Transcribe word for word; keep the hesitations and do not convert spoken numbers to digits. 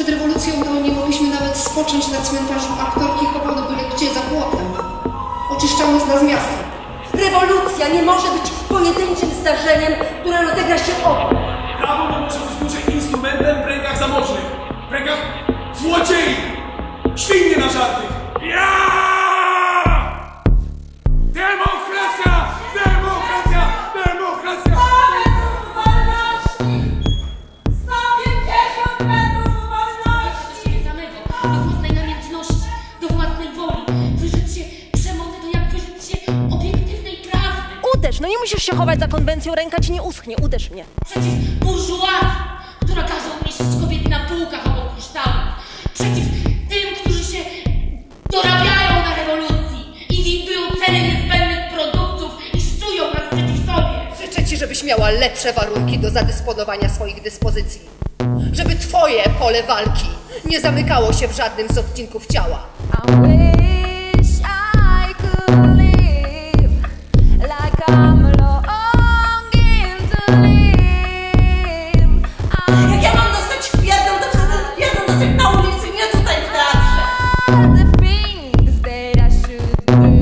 Przed rewolucją to nie mogliśmy nawet spocząć na cmentarzu, aktorki chowane byle gdzie za płotem. Oczyszczano z nas miasto. Rewolucja nie może być pojedynczym zdarzeniem, które rozegra się obok. Prawo ma być dłużej instrumentem w rękach zamożnych, w rękach złodziei, świnie na żarty. Ja! No nie musisz się chować za konwencją, ręka ci nie uschnie, uderz mnie. Przeciw burżuazji, która każe umieścić kobiety na półkach obok kryształów. Przeciw tym, którzy się dorabiają na rewolucji i windują ceny niezbędnych produktów i szczują nas przeciw sobie. Życzę ci, żebyś miała lepsze warunki do zadysponowania swoich dyspozycji. Żeby twoje pole walki nie zamykało się w żadnym z odcinków ciała. The things that I should do.